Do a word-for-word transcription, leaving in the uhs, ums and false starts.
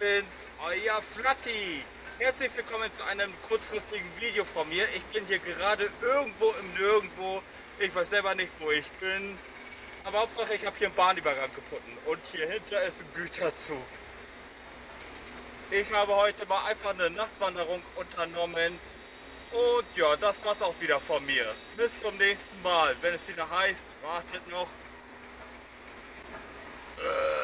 bin's, euer Flatti. Herzlich willkommen zu einem kurzfristigen Video von mir. Ich bin hier gerade irgendwo im Nirgendwo. Ich weiß selber nicht, wo ich bin. Aber Hauptsache, ich habe hier einen Bahnübergang gefunden. Und hier hinter ist ein Güterzug. Ich habe heute mal einfach eine Nachtwanderung unternommen. Und ja, das war's auch wieder von mir. Bis zum nächsten Mal. Wenn es wieder heißt, wartet noch. Äh.